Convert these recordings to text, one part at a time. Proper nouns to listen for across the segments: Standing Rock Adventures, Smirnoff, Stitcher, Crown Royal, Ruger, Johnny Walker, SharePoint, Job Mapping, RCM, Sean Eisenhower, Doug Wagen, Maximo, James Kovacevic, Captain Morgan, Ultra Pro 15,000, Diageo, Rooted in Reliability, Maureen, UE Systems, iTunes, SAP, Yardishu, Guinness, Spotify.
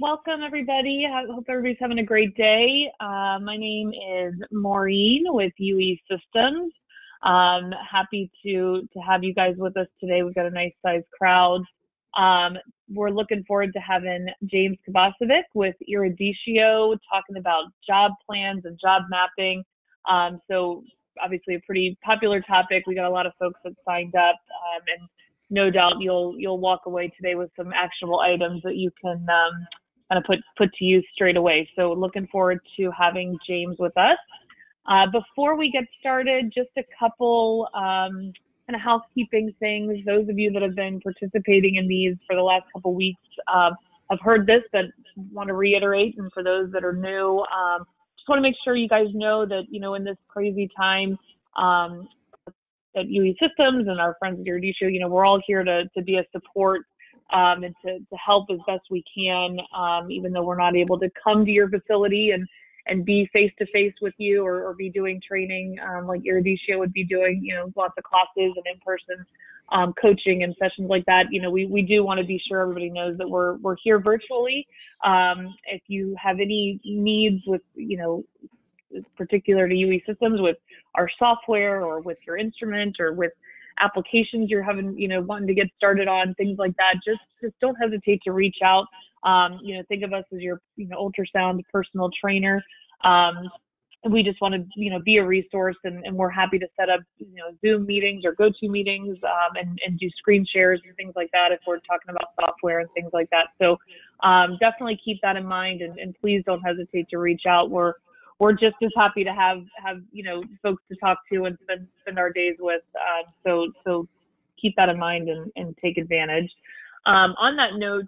welcome everybody. I hope everybody's having a great day. My name is Maureen with UE Systems. Happy to have you guys with us today. We've got a nice sized crowd. We're looking forward to having James Kovacevic with Eruditio talking about job plans and job mapping. So obviously a pretty popular topic. We got a lot of folks that signed up, and no doubt you'll walk away today with some actionable items that you can kind of put to use straight away. So looking forward to having James with us. Before we get started, just a couple kind of housekeeping things. Those of you that have been participating in these for the last couple weeks have heard this, but want to reiterate. And for those that are new, just want to make sure you guys know that, you know, in this crazy time at UE Systems and our friends at Yardishu, you know, we're all here to be a support and to help as best we can, even though we're not able to come to your facility and be face-to-face with you or be doing training like Eruditio would be doing, you know, lots of classes and in-person coaching and sessions like that. You know, we do want to be sure everybody knows that we're here virtually. If you have any needs with, you know, particular to UE Systems with our software or with your instrument or with applications you're having, you know, wanting to get started on, things like that, just don't hesitate to reach out. You know, think of us as your, you know, ultrasound personal trainer. We just want to, you know, be a resource, and we're happy to set up, you know, Zoom meetings or go-to meetings, and do screen shares and things like that if we're talking about software and things like that. So definitely keep that in mind, and please don't hesitate to reach out. We're just as happy to have, you know, folks to talk to and spend our days with. So keep that in mind and take advantage. On that note,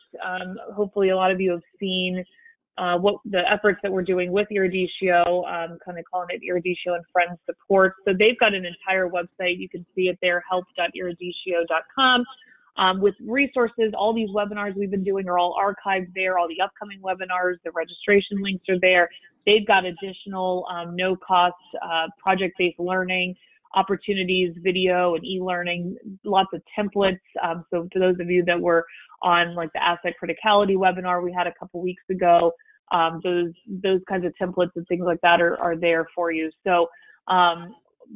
hopefully a lot of you have seen what the efforts that we're doing with Eruditio, kind of calling it Eruditio and Friends Support. So they've got an entire website. You can see it there, help.eruditio.com, with resources. All these webinars we've been doing are all archived there. All the upcoming webinars, the registration links are there. They've got additional no-cost project-based learning opportunities, video and e-learning, lots of templates. So to those of you that were on like the asset criticality webinar we had a couple weeks ago, those kinds of templates and things like that are there for you. So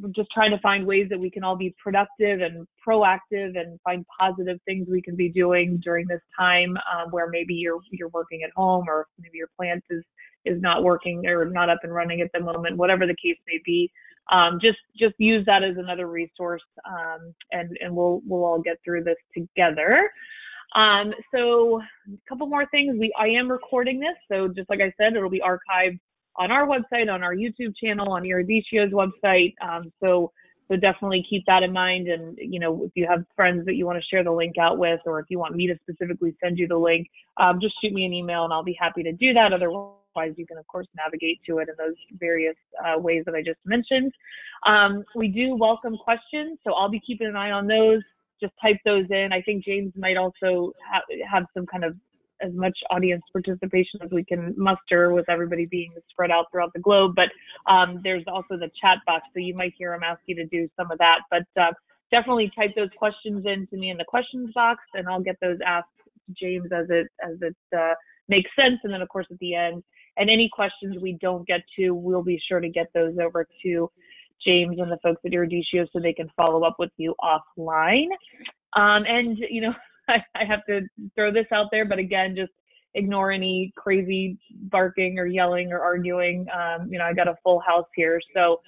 we're just trying to find ways that we can all be productive and proactive and find positive things we can be doing during this time, where maybe you're working at home, or maybe your plant is not working or not up and running at the moment, whatever the case may be. Just use that as another resource, and we'll all get through this together. So a couple more things. I am recording this, so just like I said, it'll be archived on our website, on our YouTube channel, on Eruditio's website. So definitely keep that in mind. And, you know, if you have friends that you want to share the link out with, or if you want me to specifically send you the link, just shoot me an email and I'll be happy to do that. Otherwise, you can, of course, navigate to it in those various ways that I just mentioned. We do welcome questions, so I'll be keeping an eye on those. Just type those in. I think James might also have some kind of as much audience participation as we can muster with everybody being spread out throughout the globe. But there's also the chat box, so you might hear him ask you to do some of that. But definitely type those questions in to me in the questions box, and I'll get those asked to James as it makes sense. And then, of course, at the end, and any questions we don't get to, we'll be sure to get those over to James and the folks at Eruditio so they can follow up with you offline. And, you know, I have to throw this out there, but again, just ignore any crazy barking or yelling or arguing. You know, I got a full house here, so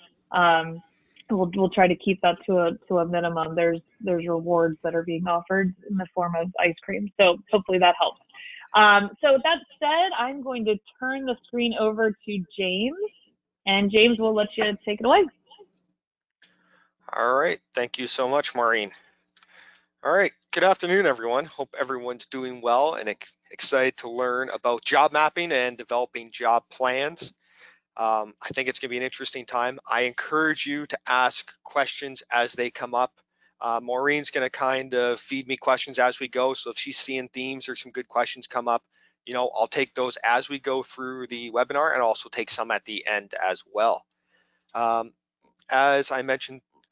we'll try to keep that to a minimum. There's rewards that are being offered in the form of ice cream, so hopefully that helps. So with that said, I'm going to turn the screen over to James, and James will let you take it away. All right, thank you so much, Maureen. All right, good afternoon, everyone. Hope everyone's doing well and excited to learn about job mapping and developing job plans. I think it's gonna be an interesting time. I encourage you to ask questions as they come up. Maureen's gonna kind of feed me questions as we go, so if she's seeing themes or some good questions come up, you know, I'll take those as we go through the webinar, and also take some at the end as well.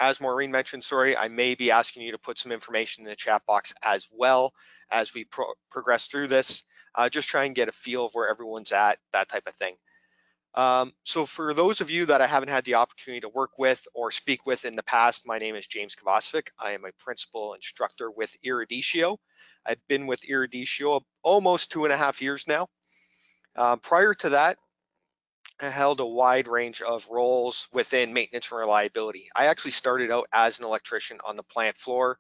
As Maureen mentioned, sorry, I may be asking you to put some information in the chat box as well as we progress through this. Just try and get a feel of where everyone's at, that type of thing. So for those of you that I haven't had the opportunity to work with or speak with in the past, my name is James Kovacevic. I am a principal instructor with Eruditio. I've been with Eruditio almost 2.5 years now. Prior to that, I held a wide range of roles within maintenance and reliability. I actually started out as an electrician on the plant floor,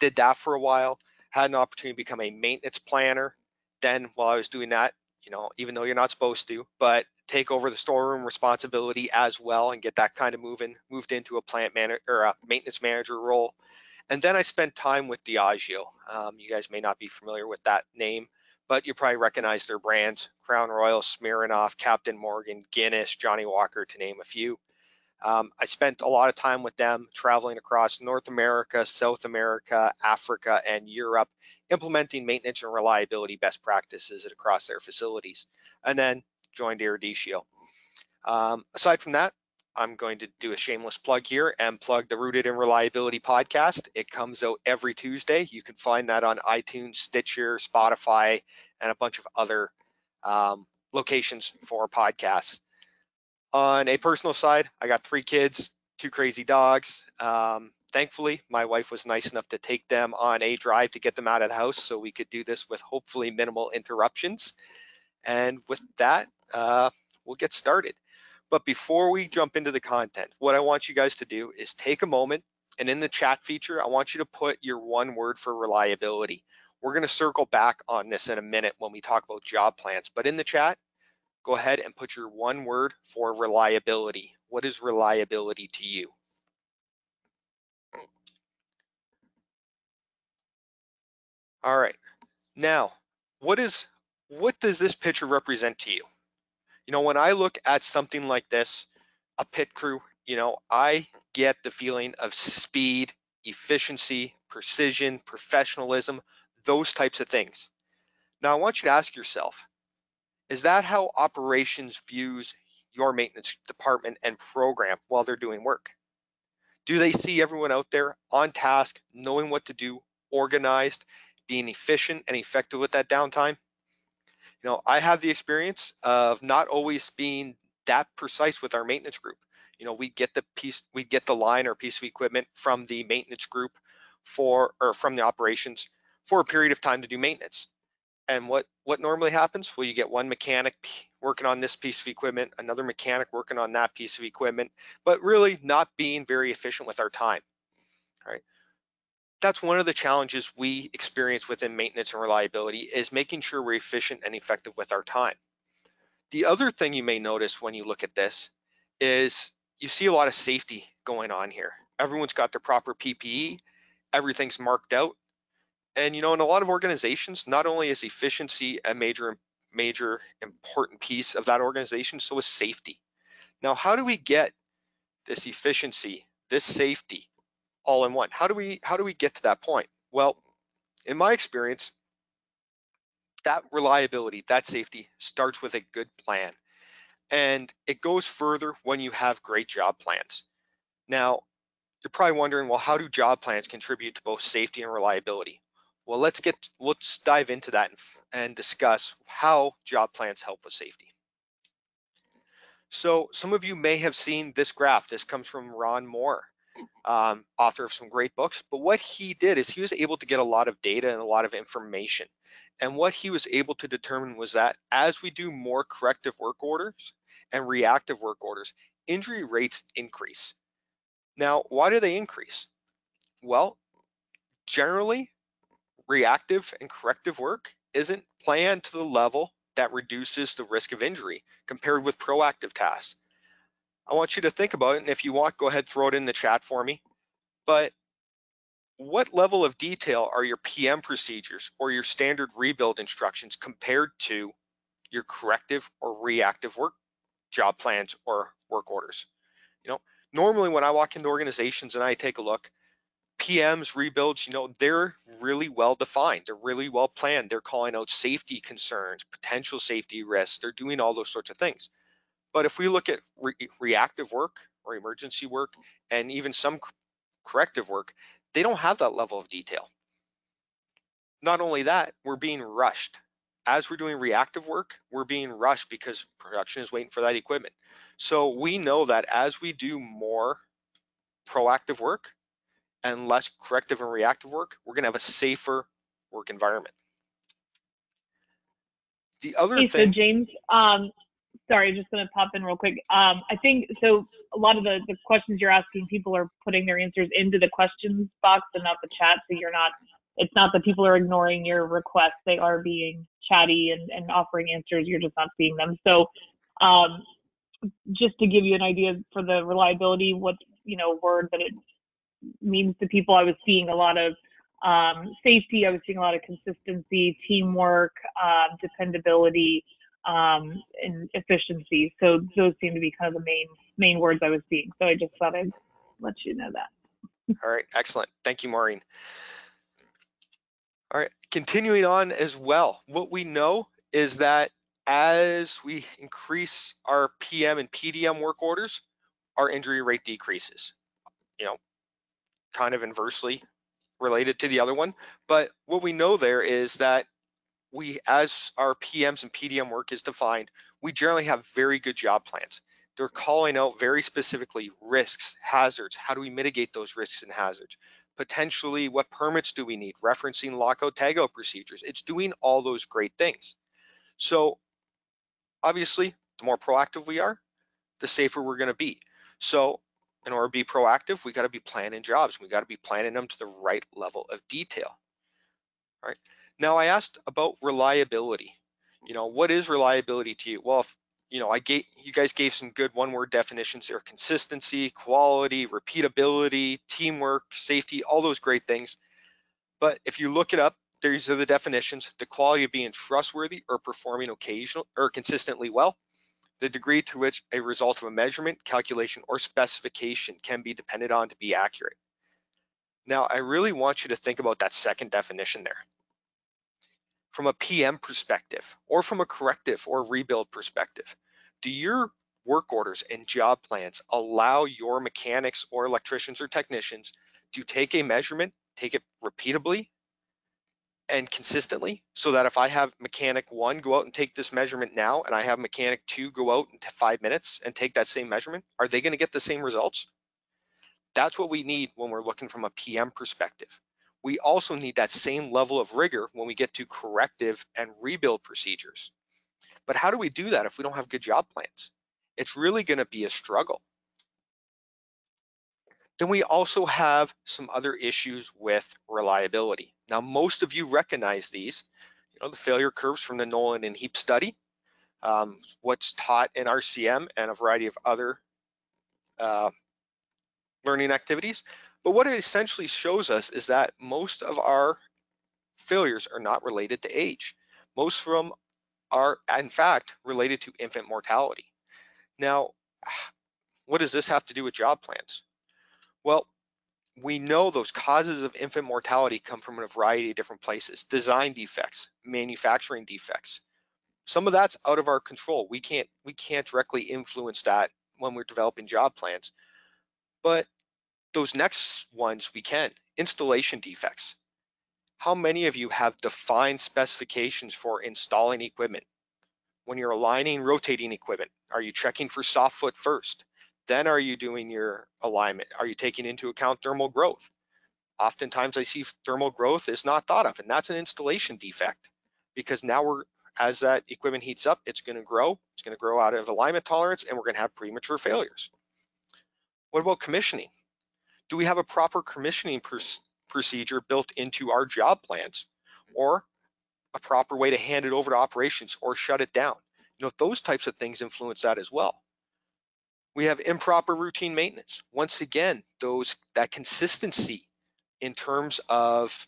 did that for a while, had an opportunity to become a maintenance planner. Then while I was doing that, you know, even though you're not supposed to, but take over the storeroom responsibility as well and get that kind of moved into a plant manager or a maintenance manager role. And then I spent time with Diageo. You guys may not be familiar with that name, but you probably recognize their brands, Crown Royal, Smirnoff, Captain Morgan, Guinness, Johnny Walker, to name a few. I spent a lot of time with them traveling across North America, South America, Africa, and Europe, implementing maintenance and reliability best practices across their facilities, and then joined Eruditio. Aside from that, I'm going to do a shameless plug here and plug the Rooted in Reliability podcast. It comes out every Tuesday. You can find that on iTunes, Stitcher, Spotify, and a bunch of other locations for podcasts. On a personal side, I got 3 kids, 2 crazy dogs. Thankfully, my wife was nice enough to take them on a drive to get them out of the house so we could do this with hopefully minimal interruptions. And with that, we'll get started. But before we jump into the content, what I want you guys to do is take a moment, and in the chat feature, I want you to put your 1 word for reliability. We're going to circle back on this in a minute when we talk about job plans, but in the chat, go ahead and put your 1 word for reliability. What is reliability to you? All right. Now, what does this picture represent to you? You know, when I look at something like this, a pit crew, you know, I get the feeling of speed, efficiency, precision, professionalism, those types of things. Now, I want you to ask yourself, is that how operations views your maintenance department and program while they're doing work? Do they see everyone out there on task, knowing what to do, organized, being efficient and effective with that downtime? You know, I have the experience of not always being that precise with our maintenance group. You know, we get the line or piece of equipment from the maintenance group from the operations for a period of time to do maintenance. And what normally happens? Well, you get one mechanic working on this piece of equipment, another mechanic working on that piece of equipment, but really not being very efficient with our time. All right. That's one of the challenges we experience within maintenance and reliability is making sure we're efficient and effective with our time. The other thing you may notice when you look at this is you see a lot of safety going on here. Everyone's got their proper PPE, everything's marked out. And you know, in a lot of organizations, not only is efficiency a major important piece of that organization, so is safety. Now, how do we get this efficiency, this safety, all in one? How do we get to that point? Well, in my experience, that reliability, that safety starts with a good plan. And it goes further when you have great job plans. Now, you're probably wondering, well, how do job plans contribute to both safety and reliability? Well, let's dive into that and discuss how job plans help with safety. So some of you may have seen this graph. This comes from Ron Moore, author of some great books. But what he did is he was able to get a lot of data and a lot of information. And what he was able to determine was that as we do more corrective work orders and reactive work orders, injury rates increase. Now, why do they increase? Well, generally, reactive and corrective work isn't planned to the level that reduces the risk of injury compared with proactive tasks. I want you to think about it, and if you want, go ahead, throw it in the chat for me. But what level of detail are your PM procedures or your standard rebuild instructions compared to your corrective or reactive work job plans or work orders? You know, normally when I walk into organizations and I take a look, PMs, rebuilds, you know, they're really well defined. They're really well planned. They're calling out safety concerns, potential safety risks. They're doing all those sorts of things. But if we look at reactive work or emergency work and even some corrective work, they don't have that level of detail. Not only that, we're being rushed. as we're doing reactive work, we're being rushed because production is waiting for that equipment. So we know that as we do more proactive work and less corrective and reactive work, we're going to have a safer work environment. The other thing. So James, sorry, just going to pop in real quick. I think, so a lot of the questions you're asking, people are putting their answers into the questions box and not the chat. So you're not, it's not that people are ignoring your requests. They are being chatty and offering answers. You're just not seeing them. So just to give you an idea for the reliability, what, you know, word that it means to people, I was seeing a lot of safety. I was seeing a lot of consistency, teamwork, dependability, and efficiency. So those seem to be kind of the main words I was seeing. So I just thought I'd let you know that. All right, excellent. Thank you, Maureen. All right, continuing on as well, what we know is that as we increase our PM and PDM work orders, our injury rate decreases, you know, kind of inversely related to the other one. But what we know there is that we, as our PMs and PDM work is defined, we generally have very good job plans. They're calling out very specifically risks, hazards. How do we mitigate those risks and hazards? Potentially, what permits do we need? Referencing lockout, tagout procedures. It's doing all those great things. So obviously, the more proactive we are, the safer we're going to be. So in order to be proactive, we got to be planning jobs. We got to be planning them to the right level of detail. All right. Now I asked about reliability. You know, what is reliability to you? Well, if, you know, I gave, you guys gave some good one-word definitions there: consistency, quality, repeatability, teamwork, safety, all those great things. But if you look it up, these are the definitions: the quality of being trustworthy or performing occasionally or consistently well, the degree to which a result of a measurement, calculation, or specification can be depended on to be accurate. Now, I really want you to think about that second definition there. From a PM perspective, or from a corrective or rebuild perspective, do your work orders and job plans allow your mechanics or electricians or technicians to take a measurement, take it repeatably and consistently, so that if I have mechanic one go out and take this measurement now, and I have mechanic two go out in 5 minutes and take that same measurement, are they going to get the same results? That's what we need when we're looking from a PM perspective. We also need that same level of rigor when we get to corrective and rebuild procedures. But how do we do that if we don't have good job plans? It's really going to be a struggle. Then we also have some other issues with reliability. Now, most of you recognize these, you know, the failure curves from the Nolan and Heap study, what's taught in RCM and a variety of other learning activities. But what it essentially shows us is that most of our failures are not related to age. Most of them are, in fact, related to infant mortality. Now, what does this have to do with job plans? Well, we know those causes of infant mortality come from a variety of different places: design defects, manufacturing defects. Some of that's out of our control. We can't directly influence that when we're developing job plans. But those next ones we can. Installation defects. How many of you have defined specifications for installing equipment? When you're aligning, rotating equipment, are you checking for soft foot first? Then are you doing your alignment? Are you taking into account thermal growth? Oftentimes I see thermal growth is not thought of, and that's an installation defect, because now we're, as that equipment heats up, it's gonna grow out of alignment tolerance, and we're gonna have premature failures. What about commissioning? Do we have a proper commissioning procedure built into our job plans, or a proper way to hand it over to operations or shut it down? You know, those types of things influence that as well. We have improper routine maintenance. Once again, those, that consistency in terms of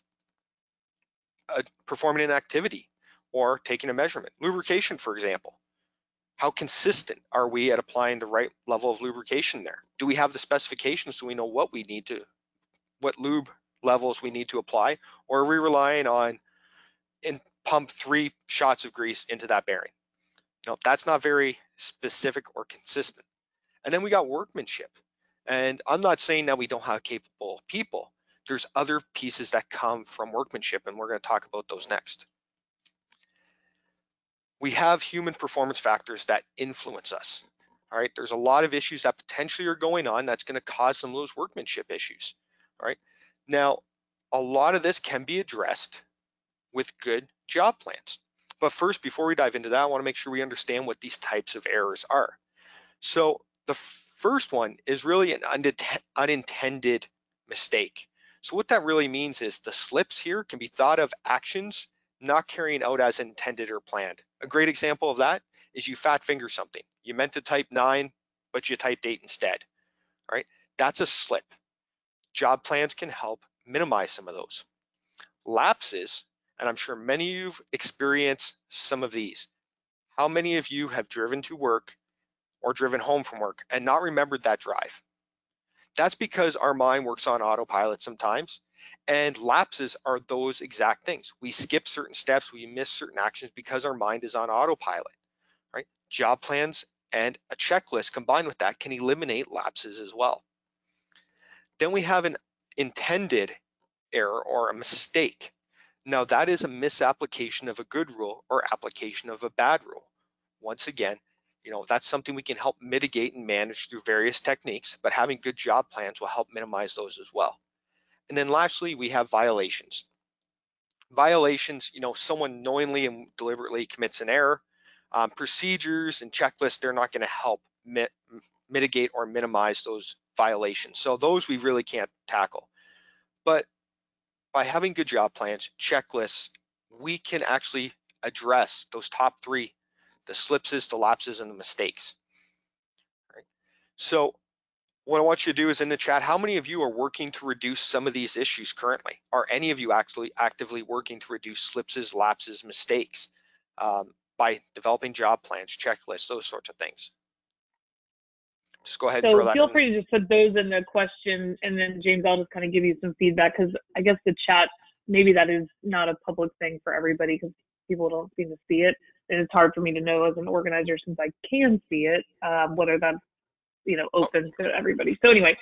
performing an activity or taking a measurement. Lubrication, for example. How consistent are we at applying the right level of lubrication there? Do we have the specifications? Do we know what we need to, what lube levels we need to apply? Or are we relying on and pump 3 shots of grease into that bearing? No, that's not very specific or consistent. And then we got workmanship. And I'm not saying that we don't have capable people. There's other pieces that come from workmanship, and we're going to talk about those next. we have human performance factors that influence us. All right, there's a lot of issues that potentially are going on that's going to cause some of those workmanship issues. All right, now a lot of this can be addressed with good job plans. But first, before we dive into that, I want to make sure we understand what these types of errors are. So the first one is really an unintended mistake. So what that really means is the slips here can be thought of actions not carrying out as intended or planned. A great example of that is you fat finger something. You meant to type 9, but you typed 8 instead. All right, that's a slip. Job plans can help minimize some of those. Lapses, and I'm sure many of you've experienced some of these. How many of you have driven to work or driven home from work and not remembered that drive? That's because our mind works on autopilot sometimes, and lapses are those exact things. We skip certain steps, we miss certain actions because our mind is on autopilot, right? Job plans and a checklist combined with that can eliminate lapses as well. Then we have an intended error or a mistake. Now that is a misapplication of a good rule or application of a bad rule. Once again, you know, that's something we can help mitigate and manage through various techniques, but having good job plans will help minimize those as well. And then lastly, we have violations. Violations, you know, someone knowingly and deliberately commits an error. Procedures and checklists, they're not going to help mitigate or minimize those violations. So those we really can't tackle. But by having good job plans, checklists, we can actually address those top three: the slips, the lapses, and the mistakes. All right. So what I want you to do is in the chat, how many of you are working to reduce some of these issues currently? Are any of you actually actively working to reduce slips, lapses, mistakes by developing job plans, checklists, those sorts of things? Just go ahead and throw that in. So feel free to just put those in the question, and then James, I'll just kind of give you some feedback, because I guess the chat, maybe that is not a public thing for everybody because people don't seem to see it. And it's hard for me to know as an organizer, since I can see it, whether that's, you know, open to everybody. So anyway,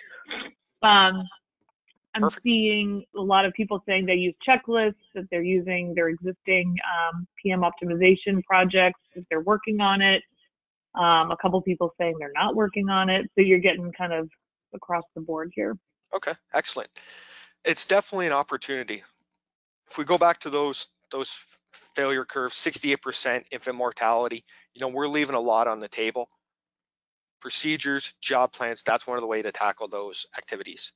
I'm Perfect. Seeing a lot of people saying they use checklists, that they're using their existing PM optimization projects, if they're working on it. A couple people saying they're not working on it. So you're getting kind of across the board here. Okay, excellent. It's definitely an opportunity. If we go back to those failure curve, 68% infant mortality, you know, we're leaving a lot on the table. Procedures, job plans, that's one of the ways to tackle those activities.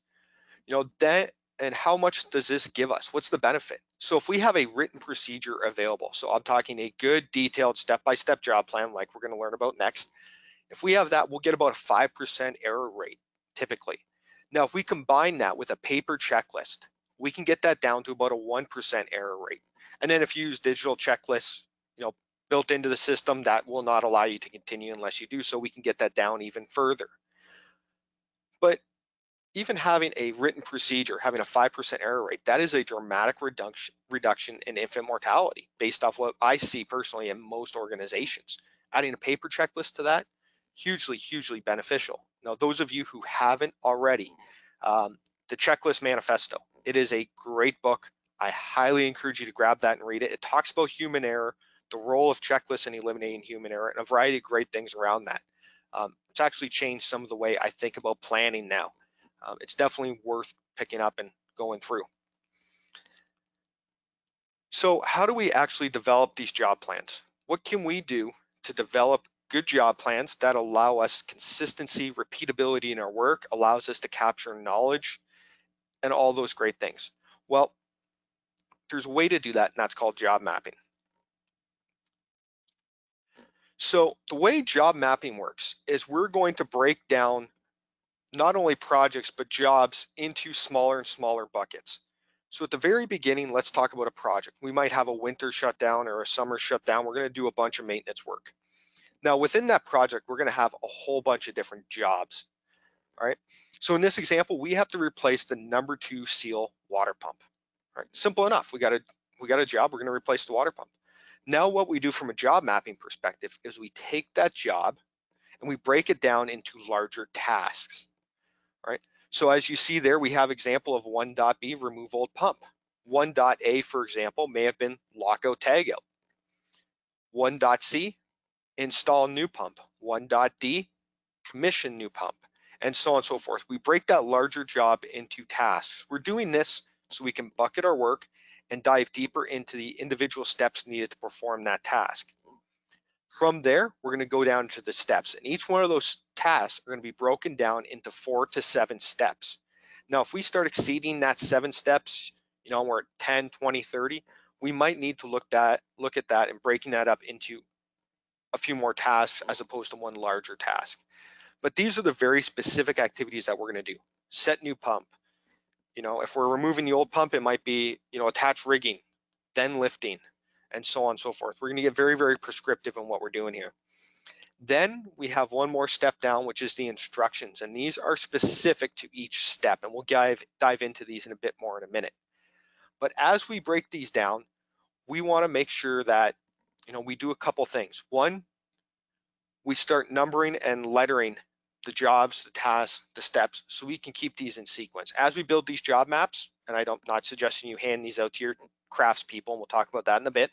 You know, that, and how much does this give us? What's the benefit? So if we have a written procedure available, so I'm talking a good detailed step-by-step job plan like we're going to learn about next. If we have that, we'll get about a 5% error rate typically. Now, if we combine that with a paper checklist, we can get that down to about a 1% error rate. And then if you use digital checklists, you know, built into the system, that will not allow you to continue unless you do so. We can get that down even further. But even having a written procedure, having a 5% error rate, that is a dramatic reduction in infant mortality based off what I see personally in most organizations. Adding a paper checklist to that, hugely, hugely beneficial. Now, those of you who haven't already, the Checklist Manifesto, it is a great book. I highly encourage you to grab that and read it. It talks about human error, the role of checklists in eliminating human error, and a variety of great things around that. It's actually changed some of the way I think about planning now. It's definitely worth picking up and going through. So how do we actually develop these job plans? What can we do to develop good job plans that allow us consistency, repeatability in our work, allows us to capture knowledge, and all those great things? Well, there's a way to do that, and that's called job mapping. So the way job mapping works is we're going to break down not only projects, but jobs into smaller and smaller buckets. So at the very beginning, let's talk about a project. We might have a winter shutdown or a summer shutdown. We're going to do a bunch of maintenance work. Now within that project, we're going to have a whole bunch of different jobs. All right. So in this example, we have to replace the #2 seal water pump. All right, simple enough. We got a job, we're going to replace the water pump. Now what we do from a job mapping perspective is we take that job and we break it down into larger tasks. All right. So as you see there, we have example of 1.B, remove old pump. 1.A, for example, may have been lockout tagout. 1.C, install new pump. 1.D, commission new pump, and so on and so forth. We break that larger job into tasks. We're doing this so we can bucket our work and dive deeper into the individual steps needed to perform that task. From there, we're going to go down to the steps, and each one of those tasks are going to be broken down into 4 to 7 steps. Now, if we start exceeding that 7 steps, you know, we're at 10, 20, 30, we might need to look at that and breaking that up into a few more tasks as opposed to one larger task. But these are the very specific activities that we're going to do. Set new pump. You know, if we're removing the old pump, it might be, you know, attach rigging, then lifting, and so on and so forth. We're going to get very, very prescriptive in what we're doing here. Then we have one more step down, which is the instructions, and these are specific to each step, and we'll dive into these in a bit more in a minute. But as we break these down, we want to make sure that, you know, we do a couple things. One, we start numbering and lettering the jobs, the tasks, the steps, so we can keep these in sequence. As we build these job maps, and I'm not suggesting you hand these out to your craftspeople, and we'll talk about that in a bit,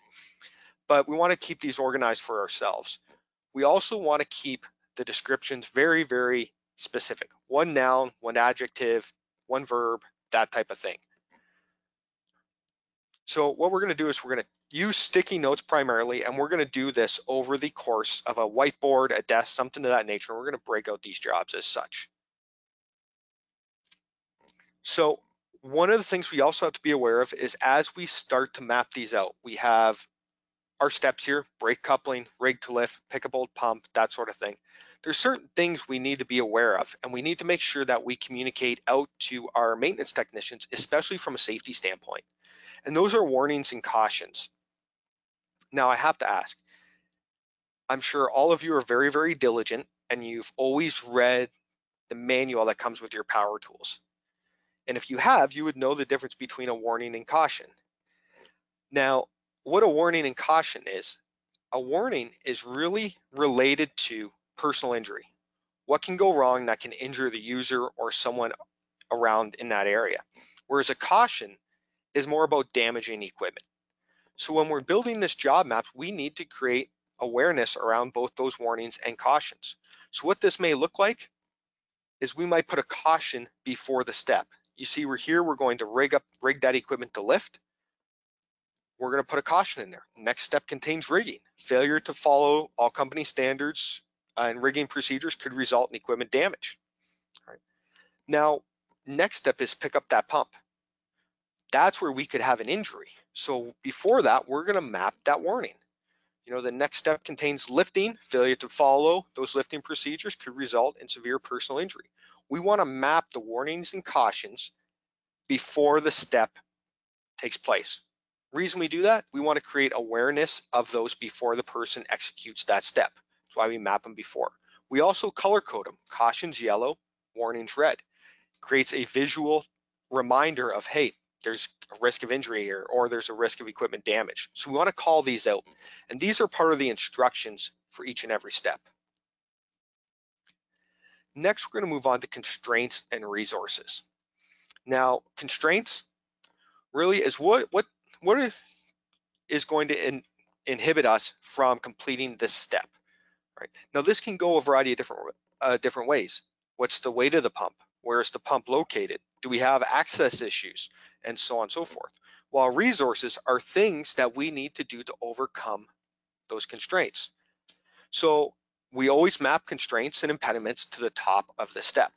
but we want to keep these organized for ourselves. We also want to keep the descriptions very, very specific. One noun, one adjective, one verb, that type of thing. So what we're going to do is we're going to use sticky notes primarily, and we're going to do this over the course of a whiteboard, a desk, something of that nature. We're going to break out these jobs as such. So one of the things we also have to be aware of is as we start to map these out, we have our steps here: brake coupling, rig to lift, pick up old pump, that sort of thing. There's certain things we need to be aware of, and we need to make sure that we communicate out to our maintenance technicians, especially from a safety standpoint. And those are warnings and cautions. Now, I have to ask, I'm sure all of you are very, very diligent, and you've always read the manual that comes with your power tools. And if you have, you would know the difference between a warning and caution. Now, what a warning and caution is, a warning is really related to personal injury. What can go wrong that can injure the user or someone around in that area? Whereas a caution is more about damaging equipment. So when we're building this job map, we need to create awareness around both those warnings and cautions. So what this may look like is we might put a caution before the step. You see, we're here, we're going to rig that equipment to lift. We're going to put a caution in there. Next step contains rigging. Failure to follow all company standards and rigging procedures could result in equipment damage. All right. Now, next step is pick up that pump. That's where we could have an injury. So before that, we're going to map that warning. You know, the next step contains lifting. Failure to follow those lifting procedures could result in severe personal injury. We want to map the warnings and cautions before the step takes place. Reason we do that, we want to create awareness of those before the person executes that step. That's why we map them before. We also color code them. Cautions yellow, warnings red. Creates a visual reminder of, hey, there's a risk of injury here, or there's a risk of equipment damage. So we want to call these out. And these are part of the instructions for each and every step. Next, we're going to move on to constraints and resources. Now, constraints really is what is going to inhibit us from completing this step. Right? Now, this can go a variety of different ways. What's the weight of the pump? Where is the pump located? Do we have access issues? And so on and so forth. While resources are things that we need to do to overcome those constraints. So we always map constraints and impediments to the top of the step.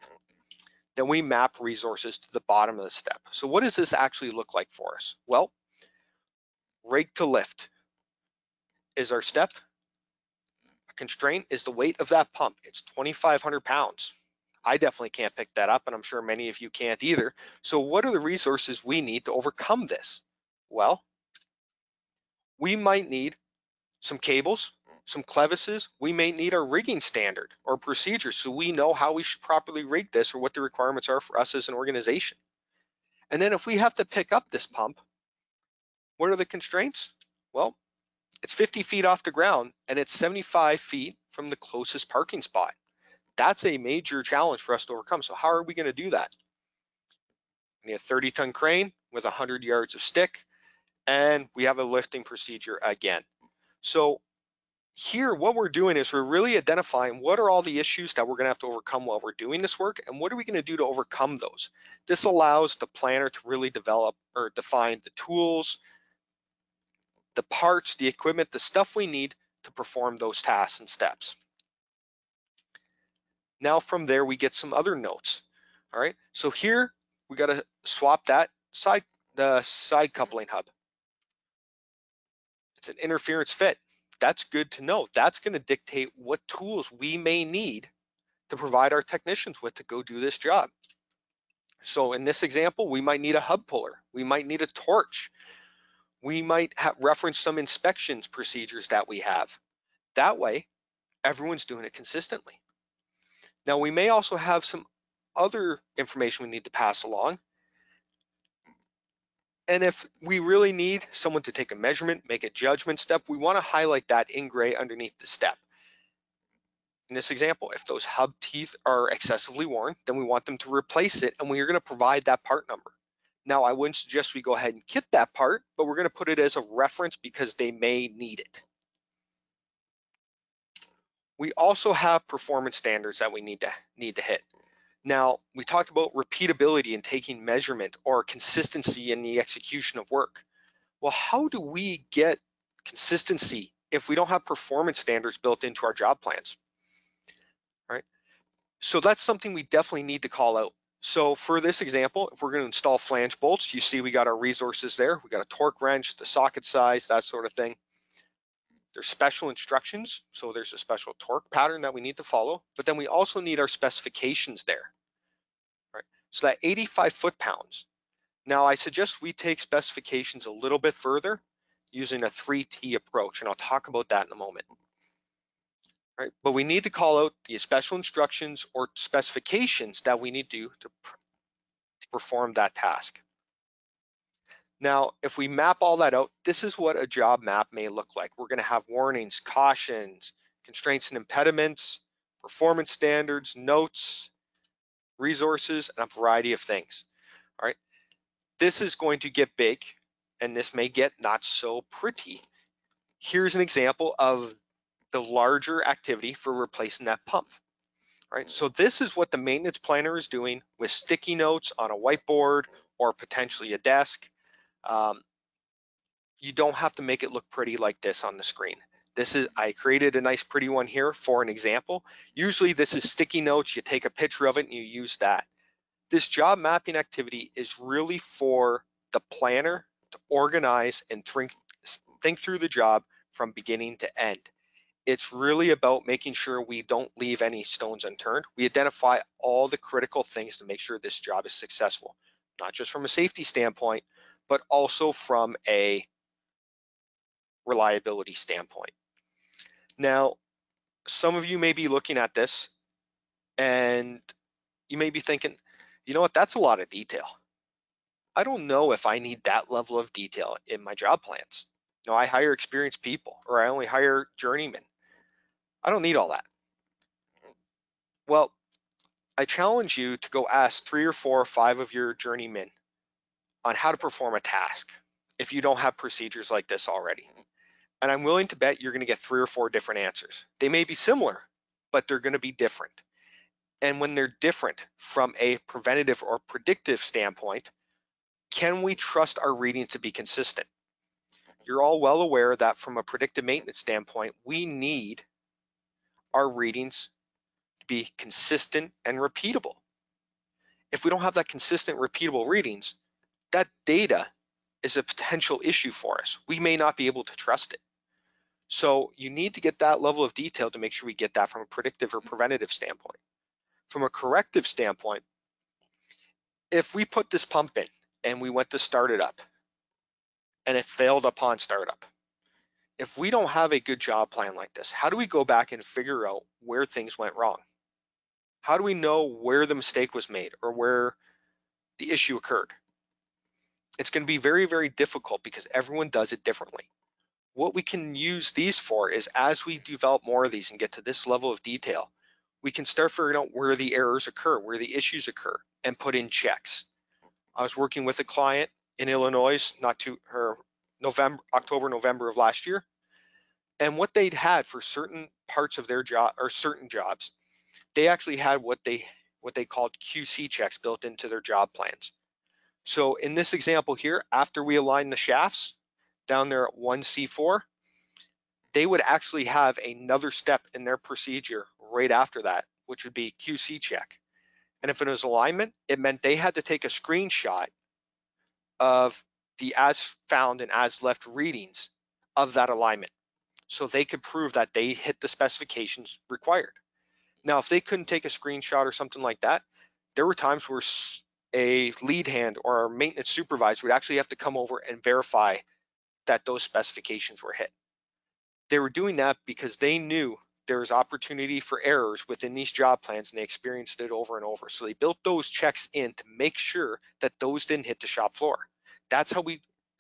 Then we map resources to the bottom of the step. So what does this actually look like for us? Well, rig to lift is our step. A constraint is the weight of that pump. It's 2,500 pounds. I definitely can't pick that up, and I'm sure many of you can't either. So what are the resources we need to overcome this? Well, we might need some cables, some clevises. We may need our rigging standard or procedure so we know how we should properly rig this or what the requirements are for us as an organization. And then if we have to pick up this pump, what are the constraints? Well, it's 50 feet off the ground, and it's 75 feet from the closest parking spot. That's a major challenge for us to overcome. So how are we going to do that? We need a 30-ton crane with 100 yards of stick, and we have a lifting procedure again. So here, what we're doing is we're really identifying what are all the issues that we're going to have to overcome while we're doing this work, and what are we going to do to overcome those. This allows the planner to really develop or define the tools, the parts, the equipment, the stuff we need to perform those tasks and steps. Now from there, we get some other notes. All right, so here we got to swap that side, the side coupling hub. It's an interference fit. That's good to know. That's going to dictate what tools we may need to provide our technicians with to go do this job. So in this example, we might need a hub puller. We might need a torch. We might reference some inspections procedures that we have. That way, everyone's doing it consistently. Now, we may also have some other information we need to pass along. And if we really need someone to take a measurement, make a judgment step, we want to highlight that in gray underneath the step. In this example, if those hub teeth are excessively worn, then we want them to replace it, and we are going to provide that part number. Now, I wouldn't suggest we go ahead and kit that part, but we're going to put it as a reference because they may need it. We also have performance standards that we need to hit. Now, we talked about repeatability in taking measurement or consistency in the execution of work. Well, how do we get consistency if we don't have performance standards built into our job plans? All right. So that's something we definitely need to call out. So for this example, if we're going to install flange bolts, you see we got our resources there. We got a torque wrench, the socket size, that sort of thing. There's special instructions, so there's a special torque pattern that we need to follow, but then we also need our specifications there, right? So that 85 foot-pounds. Now, I suggest we take specifications a little bit further using a 3T approach, and I'll talk about that in a moment, right? But we need to call out the special instructions or specifications that we need to do to perform that task. Now, if we map all that out, this is what a job map may look like. We're going to have warnings, cautions, constraints and impediments, performance standards, notes, resources, and a variety of things. All right. This is going to get big, and this may get not so pretty. Here's an example of the larger activity for replacing that pump. All right. So this is what the maintenance planner is doing with sticky notes on a whiteboard or potentially a desk. You don't have to make it look pretty like this on the screen. This is, I created a nice pretty one here for an example. Usually this is sticky notes. You take a picture of it and you use that. This job mapping activity is really for the planner to organize and think through the job from beginning to end. It's really about making sure we don't leave any stones unturned. We identify all the critical things to make sure this job is successful, not just from a safety standpoint, but also from a reliability standpoint. Now, some of you may be looking at this and you may be thinking, you know what, that's a lot of detail. I don't know if I need that level of detail in my job plans. You know, I hire experienced people, or I only hire journeymen. I don't need all that. Well, I challenge you to go ask 3 or 4 or 5 of your journeymen on how to perform a task if you don't have procedures like this already. And I'm willing to bet you're gonna get 3 or 4 different answers. They may be similar, but they're gonna be different. And when they're different from a preventative or predictive standpoint, can we trust our reading to be consistent? You're all well aware that from a predictive maintenance standpoint, we need our readings to be consistent and repeatable. If we don't have that consistent, repeatable readings, that data is a potential issue for us. We may not be able to trust it. So you need to get that level of detail to make sure we get that from a predictive or preventative standpoint. From a corrective standpoint, if we put this pump in and we went to start it up and it failed upon startup, if we don't have a good job plan like this, how do we go back and figure out where things went wrong? How do we know where the mistake was made or where the issue occurred? It's going to be very, very difficult because everyone does it differently. What we can use these for is as we develop more of these and get to this level of detail, we can start figuring out where the errors occur, where the issues occur, and put in checks. I was working with a client in Illinois October, November of last year, and what they'd had for certain parts of their job or certain jobs, they actually had what they called QC checks built into their job plans. So in this example here, after we align the shafts down there at 1C4, they would actually have another step in their procedure right after that, which would be QC check. And if it was alignment, it meant they had to take a screenshot of the as found and as left readings of that alignment, so they could prove that they hit the specifications required. Now, if they couldn't take a screenshot or something like that, there were times where a lead hand or a maintenance supervisor would actually have to come over and verify that those specifications were hit. They were doing that because they knew there was opportunity for errors within these job plans, and they experienced it over and over. So they built those checks in to make sure that those didn't hit the shop floor. That's how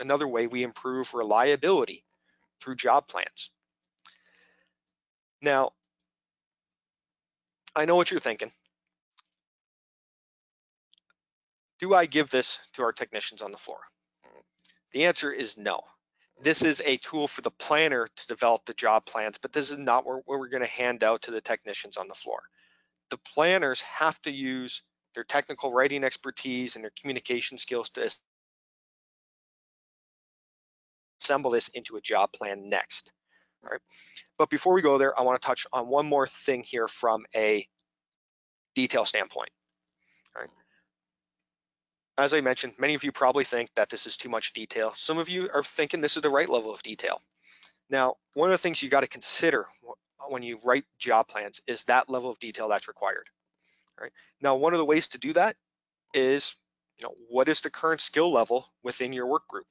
another way we improve reliability through job plans. Now, I know what you're thinking. Do I give this to our technicians on the floor? The answer is no. This is a tool for the planner to develop the job plans, but this is not what we're going to hand out to the technicians on the floor. The planners have to use their technical writing expertise and their communication skills to assemble this into a job plan next. All right. But before we go there, I want to touch on one more thing here from a detail standpoint. All right. As I mentioned, many of you probably think that this is too much detail. Some of you are thinking this is the right level of detail. Now, one of the things you got to consider when you write job plans is that level of detail that's required. All right. Now, one of the ways to do that is, what is the current skill level within your work group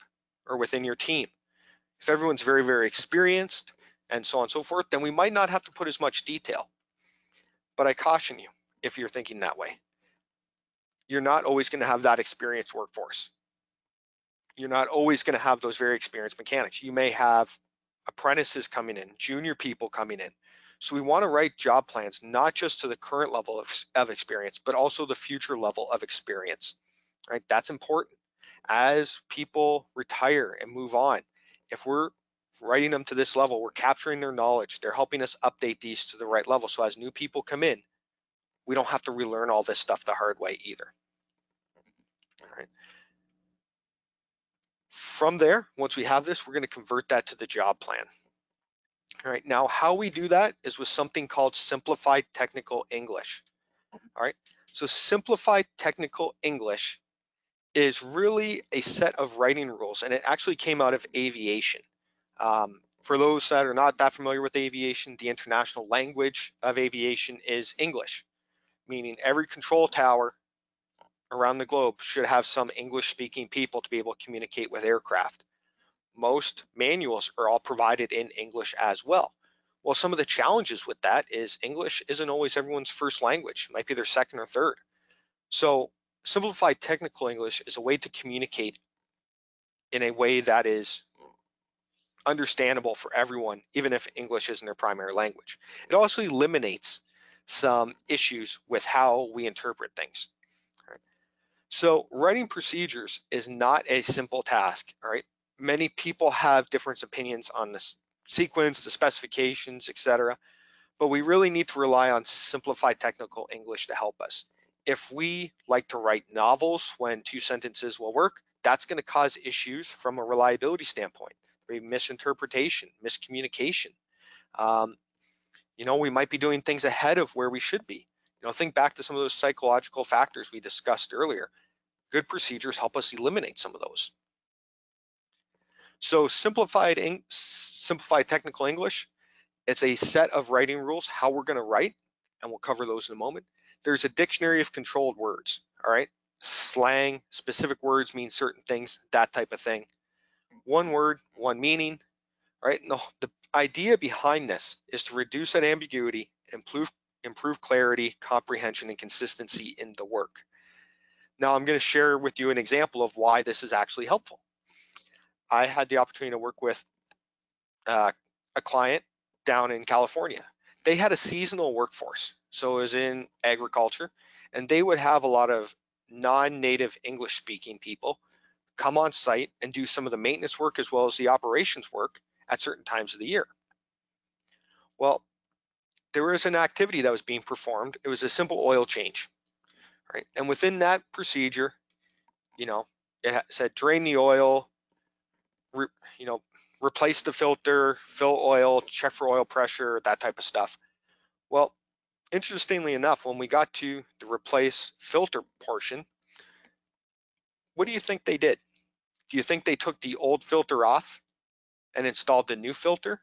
or within your team? If everyone's very, very experienced and so on and so forth, then we might not have to put as much detail. But I caution you, if you're thinking that way, you're not always going to have that experienced workforce. You're not always going to have those very experienced mechanics. You may have apprentices coming in, junior people coming in. So we want to write job plans, not just to the current level of experience, but also the future level of experience, right? That's important. As people retire and move on, if we're writing them to this level, we're capturing their knowledge. They're helping us update these to the right level. So as new people come in, we don't have to relearn all this stuff the hard way either. All right. From there, once we have this, we're going to convert that to the job plan. All right. Now, how we do that is with something called Simplified Technical English. All right. So Simplified Technical English is really a set of writing rules, and it actually came out of aviation. For those that are not that familiar with aviation, the international language of aviation is English, meaning every control tower around the globe should have some English-speaking people to be able to communicate with aircraft. Most manuals are all provided in English as well. Well, some of the challenges with that is English isn't always everyone's first language. It might be their second or third. So Simplified Technical English is a way to communicate in a way that is understandable for everyone, even if English isn't their primary language. It also eliminates some issues with how we interpret things. All right. So writing procedures is not a simple task. All right. Many people have different opinions on the sequence, the specifications, etc. But we really need to rely on Simplified Technical English to help us. If we like to write novels when two sentences will work, that's going to cause issues from a reliability standpoint. Maybe misinterpretation, miscommunication. We might be doing things ahead of where we should be. Think back to some of those psychological factors we discussed earlier. Good procedures help us eliminate some of those. So Simplified Technical English, it's a set of writing rules, how we're going to write, and we'll cover those in a moment. There's a dictionary of controlled words, all right? Slang, specific words mean certain things, that type of thing. One word, one meaning, all right? No, the idea behind this is to reduce that ambiguity, improve clarity, comprehension, and consistency in the work. Now, I'm going to share with you an example of why this is actually helpful. I had the opportunity to work with a client down in California. They had a seasonal workforce. So it was in agriculture, and they would have a lot of non-native English speaking people come on site and do some of the maintenance work as well as the operations work at certain times of the year. Well, there was an activity that was being performed. It was a simple oil change, right? And within that procedure, you know, it said drain the oil, replace the filter, fill oil, check for oil pressure, that type of stuff. Well, interestingly enough, when we got to the replace filter portion, what do you think they did? Do you think they took the old filter off and installed the new filter?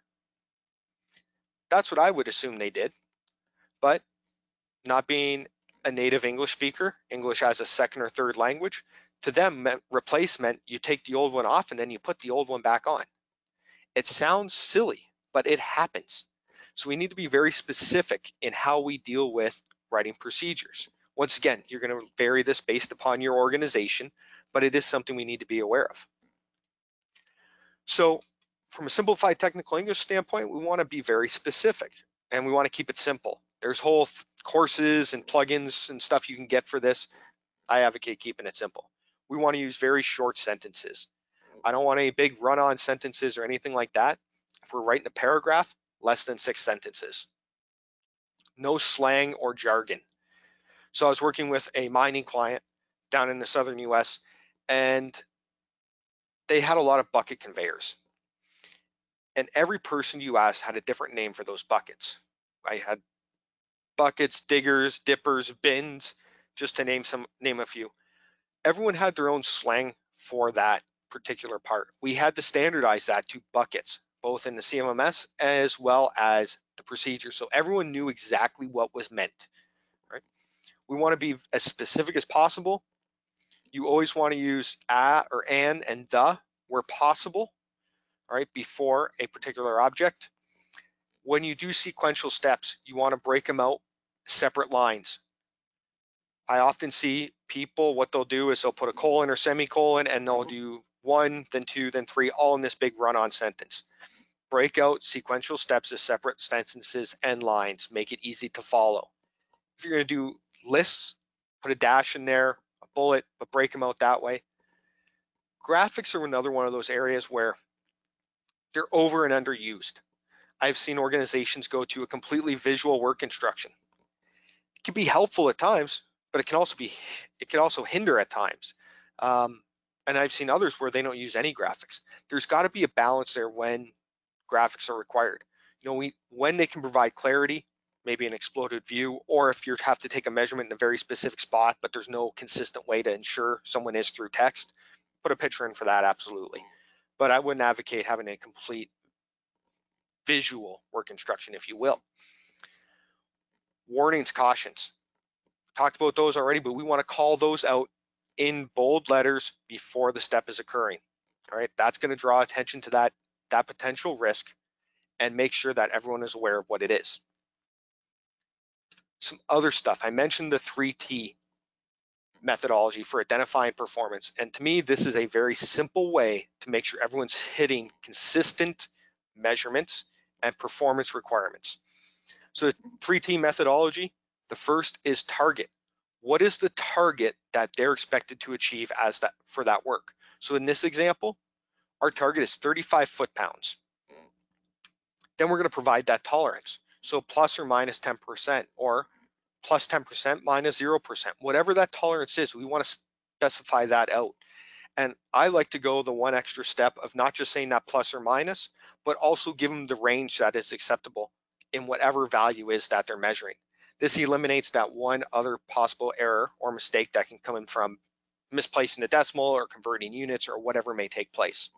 That's what I would assume they did, but not being a native English speaker, English as a second or third language, to them meant replacement, you take the old one off and then you put the old one back on. It sounds silly, but it happens. So we need to be very specific in how we deal with writing procedures. Once again, you're going to vary this based upon your organization, but it is something we need to be aware of. So from a simplified technical English standpoint, we want to be very specific and we want to keep it simple. There's whole courses and plugins and stuff you can get for this. I advocate keeping it simple. We want to use very short sentences. I don't want any big run-on sentences or anything like that. If we're writing a paragraph, less than 6 sentences. No slang or jargon. So I was working with a mining client down in the southern US, and they had a lot of bucket conveyors. And every person you asked had a different name for those buckets. I had buckets, diggers, dippers, bins, just to name a few. Everyone had their own slang for that particular part. We had to standardize that to buckets, both in the CMMS as well as the procedure. So everyone knew exactly what was meant, right? We want to be as specific as possible. You always want to use a or an and the where possible, right, before a particular object. When you do sequential steps, you want to break them out separate lines. I often see people, what they'll do is they'll put a colon or semicolon and they'll do 1, then 2, then 3, all in this big run-on sentence. Break out sequential steps as separate sentences and lines. Make it easy to follow. If you're going to do lists, put a dash in there, a bullet, but break them out that way. Graphics are another one of those areas where they're over and underused. I've seen organizations go to a completely visual work instruction. It can be helpful at times, but it can also hinder at times. And I've seen others where they don't use any graphics. There's got to be a balance there when graphics are required. You know, when they can provide clarity, maybe an exploded view, or if you have to take a measurement in a very specific spot, but there's no consistent way to ensure someone is through text, put a picture in for that, absolutely. But I wouldn't advocate having a complete visual work instruction, if you will. Warnings, cautions. Talked about those already, but we want to call those out in bold letters before the step is occurring. All right, that's going to draw attention to that potential risk and make sure that everyone is aware of what it is. Some other stuff. I mentioned the 3T methodology for identifying performance, and to me this is a very simple way to make sure everyone's hitting consistent measurements and performance requirements. So the 3T methodology, the first is target. What is the target that they're expected to achieve as that for that work? So in this example, our target is 35 foot-pounds. Then we're going to provide that tolerance. So plus or minus 10% or plus 10% minus 0%, whatever that tolerance is, we want to specify that out. And I like to go the one extra step of not just saying that plus or minus, but also give them the range that is acceptable in whatever value is that they're measuring. This eliminates that one other possible error or mistake that can come in from misplacing a decimal or converting units or whatever may take place.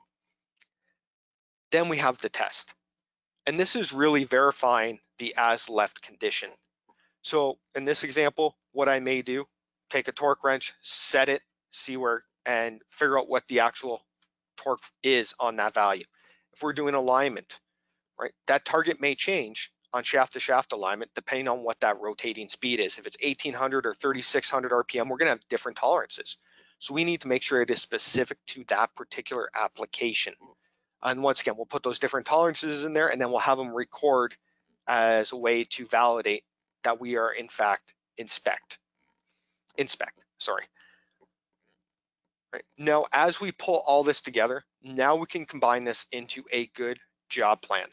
Then we have the test. And this is really verifying the as left condition. So in this example, what I may do, take a torque wrench, set it, see where, and figure out what the actual torque is on that value. If we're doing alignment, right, that target may change on shaft to shaft alignment, depending on what that rotating speed is. If it's 1800 or 3600 RPM, we're gonna have different tolerances. So we need to make sure it is specific to that particular application. And once again, we'll put those different tolerances in there and then we'll have them record as a way to validate that we are in fact inspect. Right. Now, as we pull all this together, now we can combine this into a good job plan.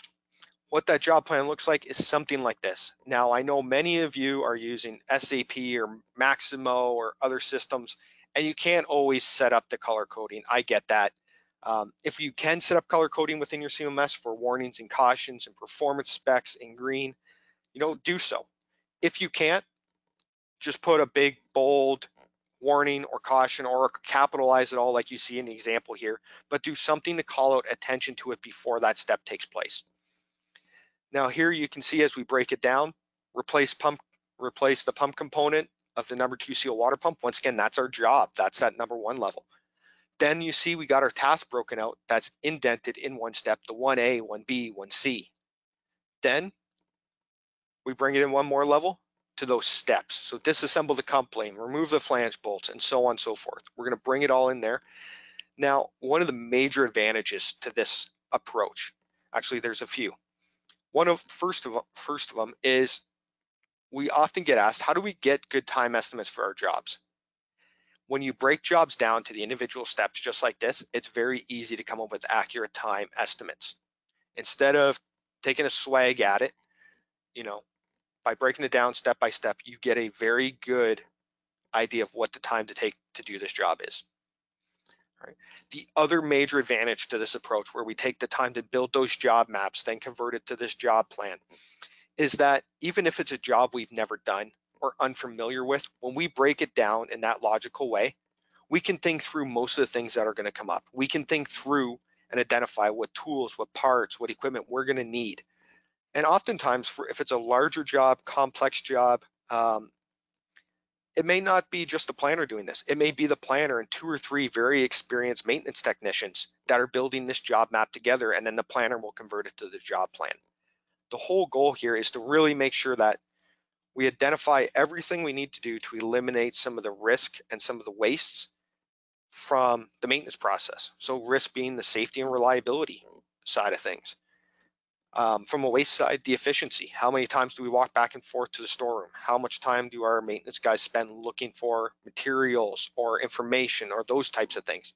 what that job plan looks like is something like this. Now, I know many of you are using SAP or Maximo or other systems, and you can't always set up the color coding. I get that. If you can set up color coding within your CMS for warnings and cautions and performance specs in green, you know, do so. If you can't, just put a big, bold warning or caution or capitalize it all like you see in the example here, but do something to call out attention to it before that step takes place. Now here you can see as we break it down, replace the pump component of the number 2 seal water pump. Once again, that's our job. That's that number 1 level. Then you see we got our task broken out. That's indented in one step, the 1A, 1B, 1C. Then we bring it in one more level to those steps. So disassemble the cup plane, remove the flange bolts, and so on and so forth. We're gonna bring it all in there. Now, one of the major advantages to this approach, actually there's a few. First of them is we often get asked, how do we get good time estimates for our jobs? When you break jobs down to the individual steps just like this, it's very easy to come up with accurate time estimates. Instead of taking a swag at it, you know, by breaking it down step by step, you get a very good idea of what the time to take to do this job is. All right. The other major advantage to this approach, where we take the time to build those job maps, then convert it to this job plan, is that even if it's a job we've never done or unfamiliar with, when we break it down in that logical way, we can think through most of the things that are going to come up. We can think through and identify what tools, what parts, what equipment we're going to need. And oftentimes, if it's a larger job, complex job, it may not be just the planner doing this. It may be the planner and 2 or 3 very experienced maintenance technicians that are building this job map together, and then the planner will convert it to the job plan. The whole goal here is to really make sure that we identify everything we need to do to eliminate some of the risk and some of the wastes from the maintenance process. So risk being the safety and reliability side of things. From a waste side, the efficiency. How many times do we walk back and forth to the storeroom? How much time do our maintenance guys spend looking for materials or information or those types of things?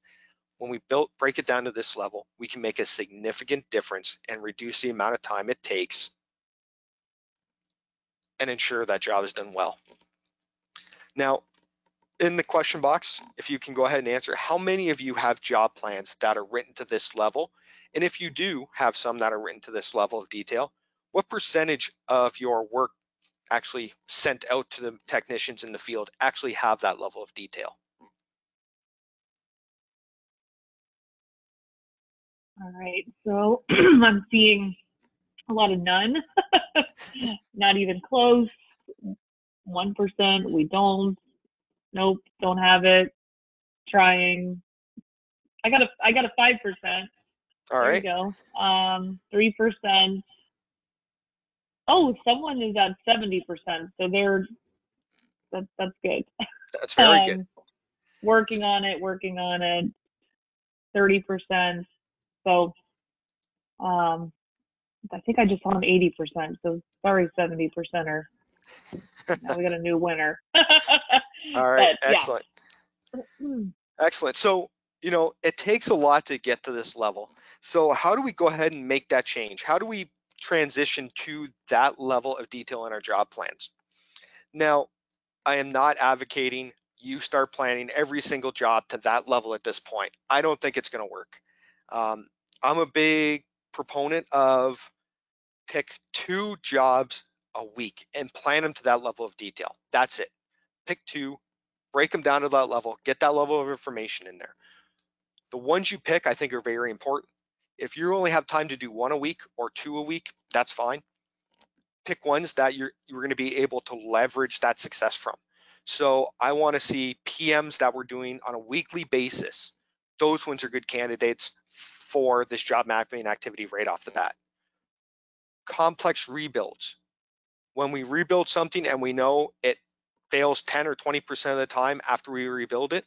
When we break it down to this level, we can make a significant difference and reduce the amount of time it takes and ensure that job is done well. Now, in the question box, if you can go ahead and answer, how many of you have job plans that are written to this level? And if you do have some that are written to this level of detail, what percentage of your work actually sent out to the technicians in the field actually have that level of detail? All right, so I'm seeing a lot of none, not even close, 1%, we don't, nope, don't have it, trying. I got a 5%. All right. There you go. 3%. Oh, someone is at 70%, so they're that's good. That's very good. Working on it. 30%. So, I think I just saw an 80%. So sorry, 70%er. Now we got a new winner. All right. But, excellent. Yeah. Excellent. So, you know, it takes a lot to get to this level. So how do we go ahead and make that change? How do we transition to that level of detail in our job plans? Now, I am not advocating you start planning every single job to that level at this point. I don't think it's going to work. I'm a big proponent of pick 2 jobs a week and plan them to that level of detail. That's it. Pick 2, break them down to that level, get that level of information in there. The ones you pick, I think, are very important. If you only have time to do 1 a week or 2 a week, that's fine. Pick ones that you're going to be able to leverage that success from. So I want to see PMs that we're doing on a weekly basis. Those ones are good candidates for this job mapping activity right off the bat. Complex rebuilds. When we rebuild something and we know it fails 10 or 20% of the time after we rebuild it,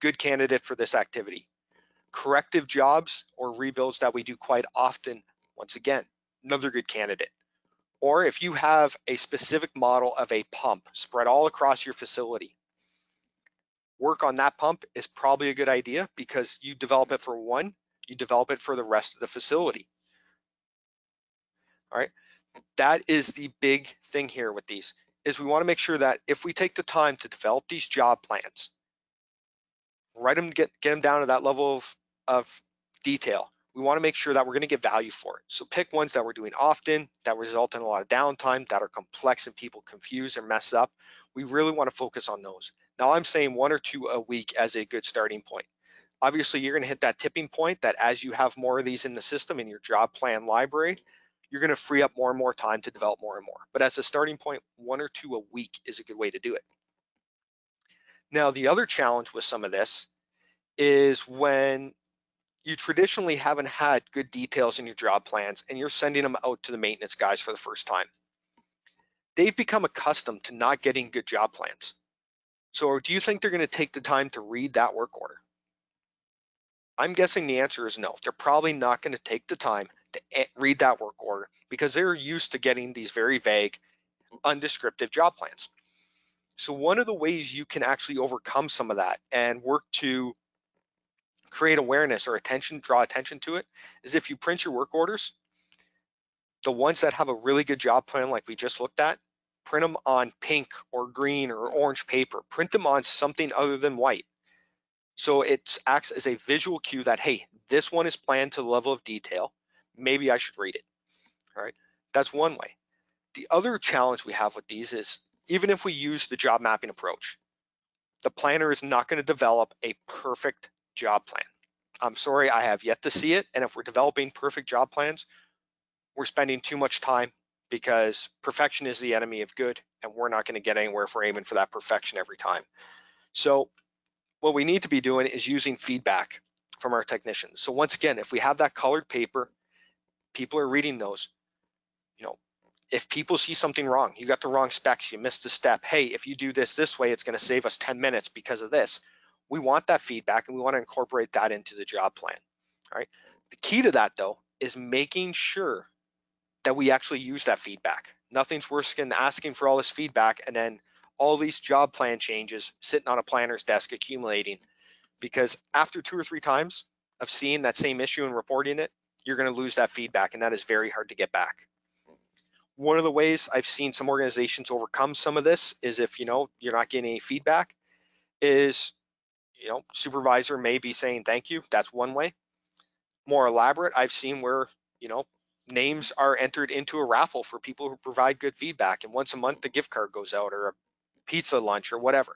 good candidate for this activity. Corrective jobs or rebuilds that we do quite often, once again, another good candidate. Or if you have a specific model of a pump spread all across your facility, work on that pump is probably a good idea because you develop it for one, you develop it for the rest of the facility. all right? That is the big thing here with these, is we want to make sure that if we take the time to develop these job plans, write them, get them down to that level of detail, we want to make sure that we're going to get value for it. So pick ones that we're doing often, that result in a lot of downtime, that are complex and people confuse or mess up. We really want to focus on those. Now I'm saying 1 or 2 a week as a good starting point. Obviously you're going to hit that tipping point that as you have more of these in the system in your job plan library, you're going to free up more and more time to develop more and more. But as a starting point, 1 or 2 a week is a good way to do it. Now, the other challenge with some of this is when you traditionally haven't had good details in your job plans and you're sending them out to the maintenance guys for the first time. They've become accustomed to not getting good job plans. So do you think they're going to take the time to read that work order? I'm guessing the answer is no. They're probably not going to take the time to read that work order because they're used to getting these very vague, undescriptive job plans. So one of the ways you can actually overcome some of that and work to create awareness or attention, draw attention to it, is if you print your work orders, the ones that have a really good job plan like we just looked at, print them on pink or green or orange paper, print them on something other than white. So it acts as a visual cue that, hey, this one is planned to the level of detail. Maybe I should read it, all right? That's one way. The other challenge we have with these is, even if we use the job mapping approach, the planner is not gonna develop a perfect job plan. I'm sorry, I have yet to see it. And if we're developing perfect job plans, we're spending too much time because perfection is the enemy of good, and we're not gonna get anywhere if we're aiming for that perfection every time. So what we need to be doing is using feedback from our technicians. So once again, if we have that colored paper, people are reading those. You know, if people see something wrong, you got the wrong specs, you missed a step, hey, if you do this way, it's going to save us 10 minutes because of this. We want that feedback and we want to incorporate that into the job plan, all right? The key to that though is making sure that we actually use that feedback. Nothing's worse than asking for all this feedback and then all these job plan changes sitting on a planner's desk accumulating, because after 2 or 3 times of seeing that same issue and reporting it, you're going to lose that feedback, and that is very hard to get back. One of the ways I've seen some organizations overcome some of this is if, you know, you're not getting any feedback, is, you know, supervisor may be saying thank you. That's one way. More elaborate, I've seen where, you know, names are entered into a raffle for people who provide good feedback, and once a month the gift card goes out or a pizza lunch or whatever.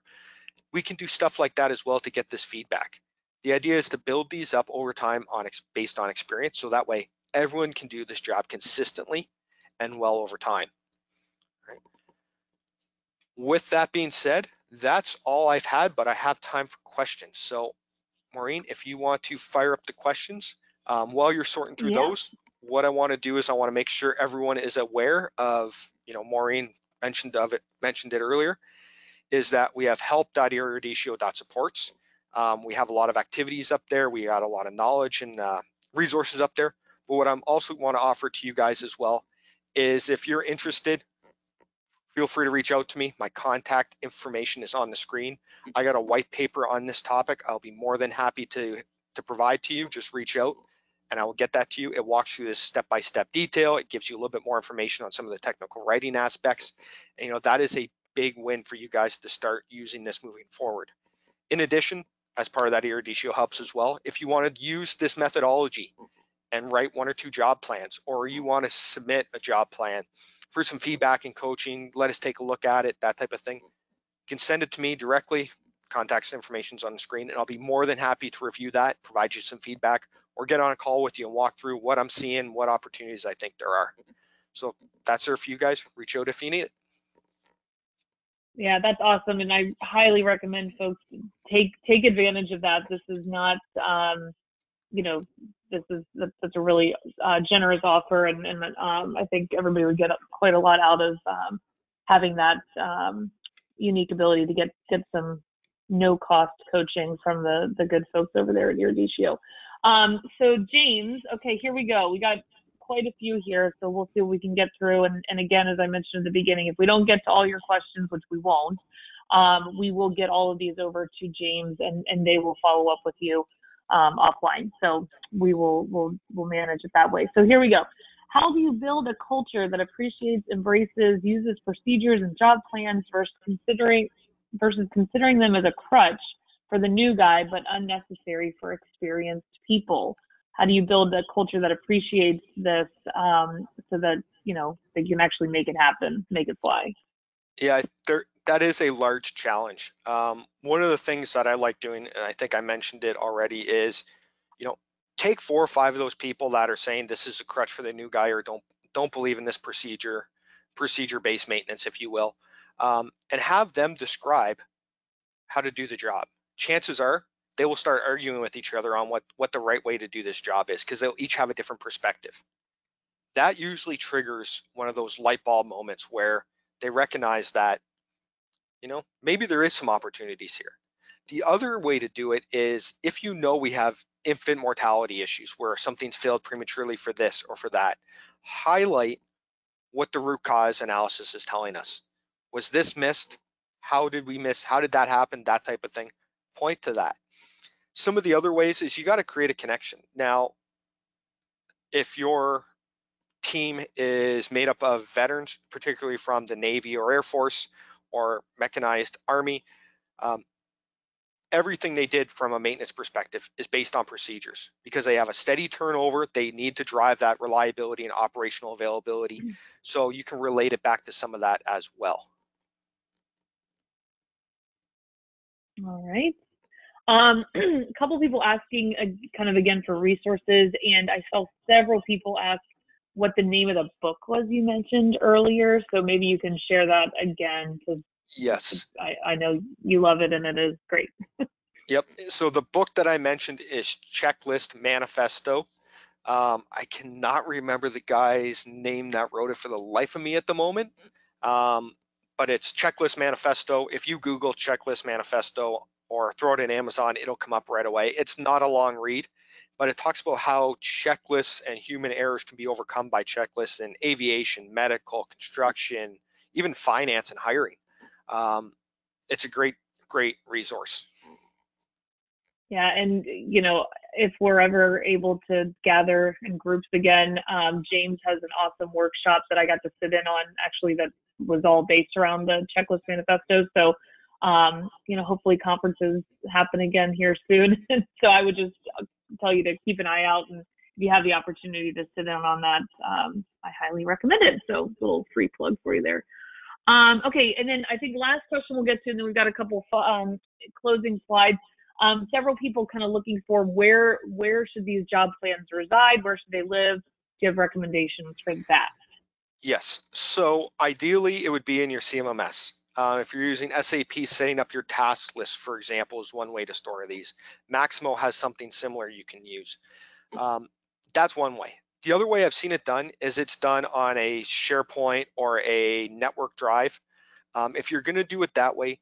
We can do stuff like that as well to get this feedback. The idea is to build these up over time on based on experience, so that way everyone can do this job consistently and well over time. Right. With that being said, that's all I've had, but I have time for questions. So Maureen, if you want to fire up the questions, while you're sorting through those, what I want to do is I want to make sure everyone is aware of, you know, Maureen mentioned it earlier, is that we have help.eruditio.supports. We have a lot of activities up there. We got a lot of knowledge and resources up there. But what I'm also want to offer to you guys as well is, if you're interested, feel free to reach out to me. My contact information is on the screen. I got a white paper on this topic. I'll be more than happy to provide to you. Just reach out and I will get that to you. It walks through this step-by-step detail. It gives you a little bit more information on some of the technical writing aspects. And, you know, that is a big win for you guys to start using this moving forward. In addition, as part of that Eruditio helps as well, if you want to use this methodology and write 1 or 2 job plans, or you want to submit a job plan for some feedback and coaching, let us take a look at it, that type of thing, you can send it to me directly. Contact information's on the screen, and I'll be more than happy to review that, provide you some feedback, or get on a call with you and walk through what I'm seeing, what opportunities I think there are. So that's there for you guys. Reach out if you need it. Yeah, that's awesome, and I highly recommend folks take advantage of that. This is not, you know, that's a really generous offer, and I think everybody would get quite a lot out of having that unique ability to get some no-cost coaching from the good folks over there at Yardishu. So James, okay, here we go. We got quite a few here, so we'll see what we can get through, and again, as I mentioned at the beginning, if we don't get to all your questions, which we won't, we will get all of these over to James, and they will follow up with you offline. So we'll manage it that way. So here we go. How do you build a culture that appreciates, embraces, uses procedures and job plans versus considering them as a crutch for the new guy, but unnecessary for experienced people? How do you build a culture that appreciates this, so that, you know, they can actually make it happen, make it fly? Yeah, that is a large challenge. One of the things that I like doing, and I think I mentioned it already, is, you know, take 4 or 5 of those people that are saying this is a crutch for the new guy, or don't believe in this procedure-based maintenance, if you will, and have them describe how to do the job. Chances are they will start arguing with each other on what the right way to do this job is, because they'll each have a different perspective. That usually triggers one of those light bulb moments where they recognize that, you know, maybe there is some opportunities here. The other way to do it is, if you know we have infant mortality issues where something's failed prematurely for this or for that, highlight what the root cause analysis is telling us. Was this missed? How did we miss? How did that happen? That type of thing. Point to that. Some of the other ways is you got to create a connection. Now, if your team is made up of veterans, particularly from the Navy or Air Force or mechanized Army, everything they did from a maintenance perspective is based on procedures, because they have a steady turnover. They need to drive that reliability and operational availability. So you can relate it back to some of that as well. All right. A couple people asking kind of again for resources, and I saw several people ask what the name of the book was you mentioned earlier. So maybe you can share that again, because yes, I know you love it and it is great. Yep. So the book that I mentioned is Checklist Manifesto. I cannot remember the guy's name that wrote it for the life of me at the moment, but it's Checklist Manifesto. If you Google Checklist Manifesto or throw it in Amazon, it'll come up right away. It's not a long read, but it talks about how checklists and human errors can be overcome by checklists in aviation, medical, construction, even finance and hiring. It's a great resource. Yeah, and you know, if we're ever able to gather in groups again, James has an awesome workshop that I got to sit in on, actually, that was all based around the Checklist Manifesto. So you know, hopefully conferences happen again here soon. So I would just tell you to keep an eye out, and if you have the opportunity to sit in on that, I highly recommend it. So a little free plug for you there. Okay, and then I think last question we'll get to, and then we've got a couple closing slides. Several people kind of looking for where should these job plans reside? Where should they live? Do you have recommendations for that? Yes, so ideally it would be in your CMMS. If you're using SAP, setting up your task list, for example, is one way to store these. Maximo has something similar you can use. That's one way. The other way I've seen it done is it's done on a SharePoint or a network drive. If you're going to do it that way,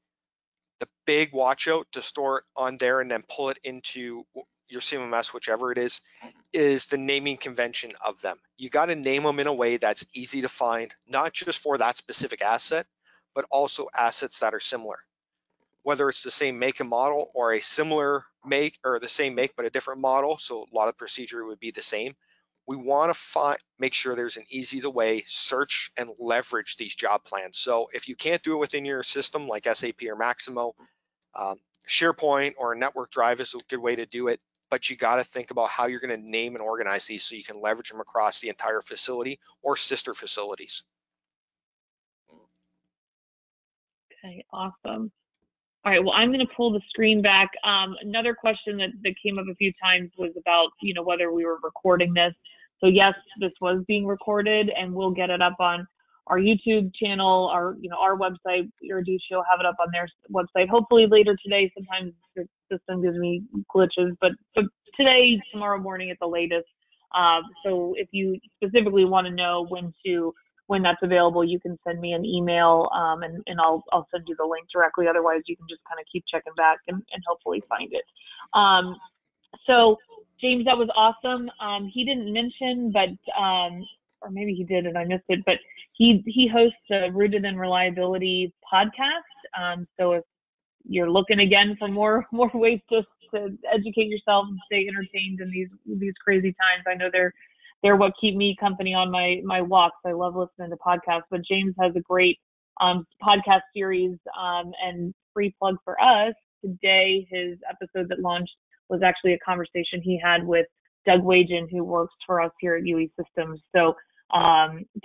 the big watch out to store it on there and then pull it into your CMMS, whichever it is the naming convention of them. You got to name them in a way that's easy to find, not just for that specific asset, but also assets that are similar. Whether it's the same make and model or a similar make, or the same make but a different model, so a lot of procedure would be the same. We want to make sure there's an easy to way search and leverage these job plans. So if you can't do it within your system like SAP or Maximo, SharePoint or a network drive is a good way to do it, but you got to think about how you're going to name and organize these so you can leverage them across the entire facility or sister facilities. Okay, awesome. All right, well, I'm going to pull the screen back. Another question that came up a few times was about, you know, whether we were recording this. So yes, this was being recorded, and we'll get it up on our YouTube channel, our website, Yardishu. She'll have it up on their website hopefully later today. Sometimes the system gives me glitches, but today, tomorrow morning at the latest. So if you specifically want to know when that's available, you can send me an email, and I'll send you the link directly. Otherwise, you can just kind of keep checking back and hopefully find it. So James, that was awesome. He didn't mention, but or maybe he did and I missed it, but he hosts a Rooted in Reliability podcast. So if you're looking again for more ways to educate yourself and stay entertained in these crazy times, I know they're they're what keep me company on my walks. I love listening to podcasts, but James has a great podcast series, and free plug for us. Today, his episode that launched was actually a conversation he had with Doug Wagen, who works for us here at UE Systems. So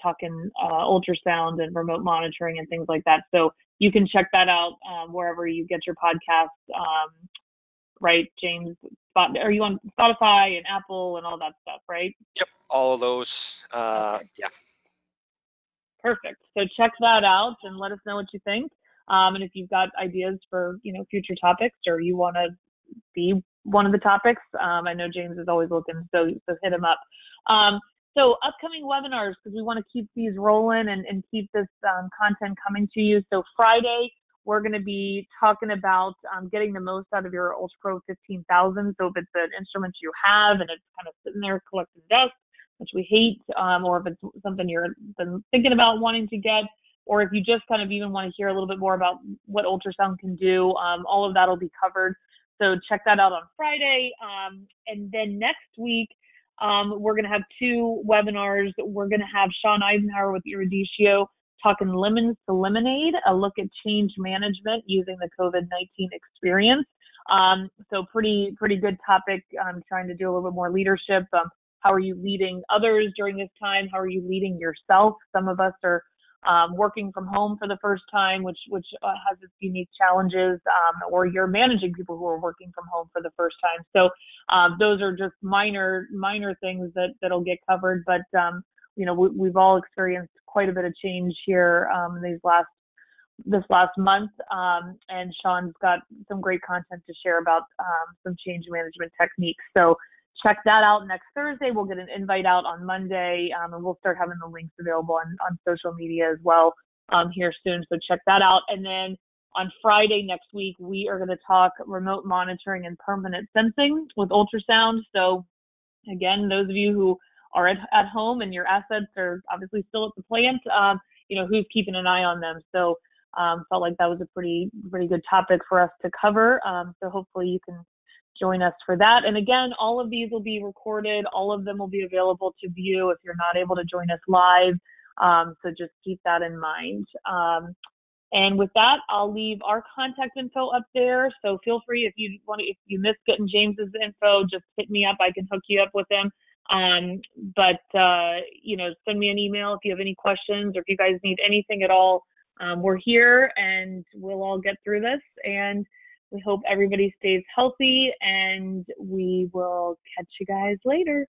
talking ultrasound and remote monitoring and things like that. So you can check that out wherever you get your podcasts, right, James? Are you on Spotify and Apple and all that stuff, right? Yep, all of those, okay. Yeah. Perfect. So check that out and let us know what you think. And if you've got ideas for, future topics, or you want to be one of the topics, I know James is always looking, so hit him up. So upcoming webinars, because we want to keep these rolling and keep this content coming to you. So Friday, we're going to be talking about getting the most out of your Ultra Pro 15,000. So if it's an instrument you have and it's kind of sitting there collecting dust, which we hate, or if it's something you've been thinking about wanting to get, or if you just kind of even want to hear a little bit more about what ultrasound can do, all of that will be covered. So check that out on Friday. And then next week, we're going to have two webinars. We're going to have Sean Eisenhower with Eruditio talking lemons to lemonade, a look at change management using the COVID-19 experience. So pretty good topic. I'm trying to do a little bit more leadership. How are you leading others during this time? How are you leading yourself? Some of us are working from home for the first time, which has its unique challenges, or you're managing people who are working from home for the first time. So those are just minor things that'll get covered. But we've all experienced quite a bit of change here this last month, and Sean's got some great content to share about some change management techniques. So check that out next Thursday. We'll get an invite out on Monday, and we'll start having the links available on social media as well here soon. So check that out. And then on Friday next week, we are going to talk remote monitoring and permanent sensing with ultrasound. So again, those of you who are at home and your assets are obviously still at the plant, who's keeping an eye on them. So felt like that was a pretty good topic for us to cover. So hopefully you can join us for that. And again, all of these will be recorded. All of them will be available to view if you're not able to join us live. So just keep that in mind. And with that, I'll leave our contact info up there. So feel free, if you miss getting James's info, just hit me up. I can hook you up with him. But send me an email if you have any questions or if you guys need anything at all. We're here and we'll all get through this. And we hope everybody stays healthy, and we will catch you guys later.